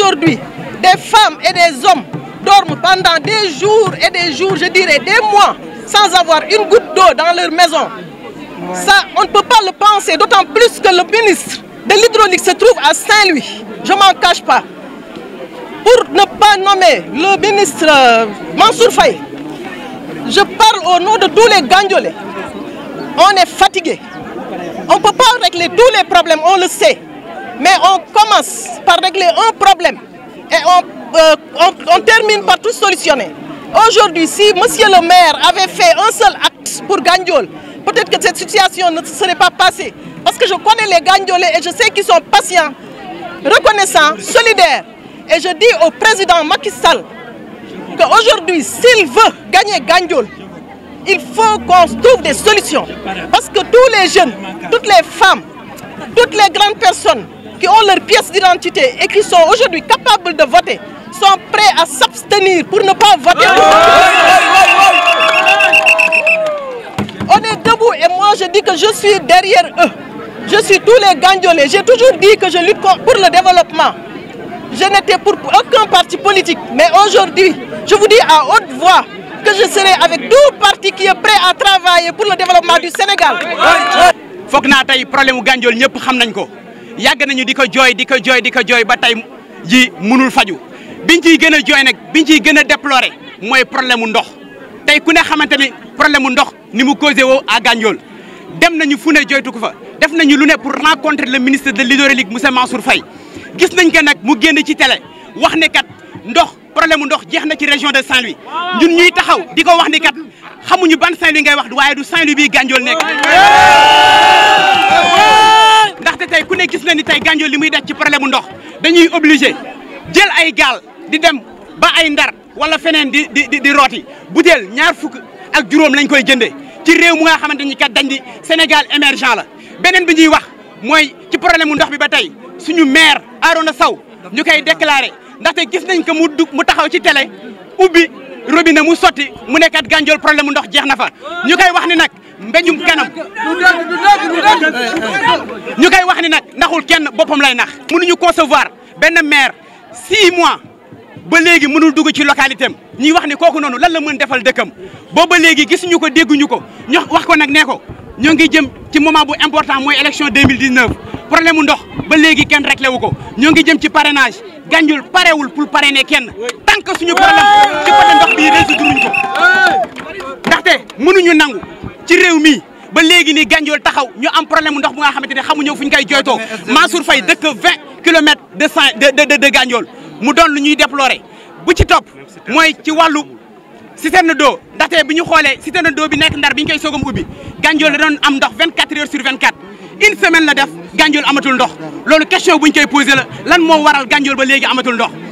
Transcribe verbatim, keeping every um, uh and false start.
aujourd'hui, des femmes et des hommes dorment pendant des jours et des jours, je dirais des mois, sans avoir une goutte d'eau dans leur maison. Ça, on ne peut pas le penser, d'autant plus que le ministre de l'hydraulique se trouve à Saint-Louis. Je ne m'en cache pas. Pour ne pas nommer le ministre Mansour Faye, je parle au nom de tous les Gandiolais. On est fatigué. On ne peut pas régler tous les problèmes, on le sait. Mais on commence par régler un problème et on, euh, on, on termine par tout solutionner. Aujourd'hui, si monsieur le maire avait fait un seul acte pour Gandiol, peut-être que cette situation ne serait pas passée. Parce que je connais les Gandiolais et je sais qu'ils sont patients, reconnaissants, solidaires. Et je dis au président Macky Sall qu'aujourd'hui, s'il veut gagner Gandiol, il faut qu'on trouve des solutions. Parce que tous les jeunes, toutes les femmes, toutes les grandes personnes qui ont leur pièce d'identité et qui sont aujourd'hui capables de voter sont prêts à s'abstenir pour ne pas voter. On est debout et moi je dis que je suis derrière eux. Je suis tous les Gandiolais. J'ai toujours dit que je lutte pour le développement. Je n'étais pour aucun parti politique. Mais aujourd'hui, je vous dis à haute voix que je serai avec tout parti qui est prêt à travailler pour le développement du Sénégal. Foog naa tey problème u Gandiol ñëpp xam nañ ko yàgg nañu di ko jooy di ko jooy di ko jooy ba tey ji mënul faju biñ ciy gën a jooy nag biñ ciy gën a déplorer mooy problème mu ndox tey ku ne xamante ni problème mu ndox ni mu causé woo à Gandiol dem nañu fu ne jooytu ko fa def nañu lu ne pour rencontrer le ministre de l'hydraulique monsieur Mansour Faye gis nañ ko nag mu génn ci télé wax ne kat ndox problème mu ndox jeex na ci région de Saint-Louis ñun ñuy taxaw di ko wax ni kat xamuñu ban Saint-Louis ngay wax waaye du Saint-Louis bii Gandiol nekk ndaxte tey ku ne gis na ni tey Gandiol li muy daj ci problème mu ndox dañuy obligé jël ay gaal di dem ba ay Ndar wala feneen di di di rooti butéel ñaar fukk ak juróom lañ koy jëndee ci réew mu nga xamante ni kat dañ di Sénégal émergent la. beneen bi ñuy wax mooy ci problème mu ndox bi ba tey suñu maire Arona Sow ñu koy déclaré ndaxte gis nañ ko mu dugg mu taxaw ci télé ubbi. robinet mu sotti mu nekk at Gandiol problème mu ndox jeex na fa ñu koy wax ni nag mbéjum kanam ñu koy wax ni nag naxul kenn boppam lay nax. mënuñu concevoir benn maire six mois ba léegi mënul dugg ci localité am ñuy wax ni kooku noonu lan la mën defal dëkkam boo ba léegi gisuñu ko dégguñu ko ñu wax ko nag nee ko ñoo ngi jëm ci moment bu important mooy élection deux mille dix-neuf problème mu ndox ba léegi kenn réglé wu ko ñoo ngi jëm ci parrainage Gandiol parewul pour parrainer kenn tant que suñu problème ci côté ndox bii résoudruñ ko ndaxte mënuñu nangu ci réew mi ba léegi nii Gandiol taxaw ñu am problème mu ndox bu nga xamante ne xamuñu fu ñu koy jooytoo Mansour Faye dëkk vingt kilomètres de de de de Gandiol mu doon lu ñuy déplorer bu ci topp mooy ci wàllu citerne d'eau ndaxte bi ñu xoolee citerne d'eau bi nekk Ndar bi ñu koy soogam ubbi Gandiol da doon am ndox vingt-quatre heures sur vingt-quatre une semaine la def Gandiol amatul ndox loolu question bu ñu koy posé la lan moo waral Gandiol ba léegi amatul ndox.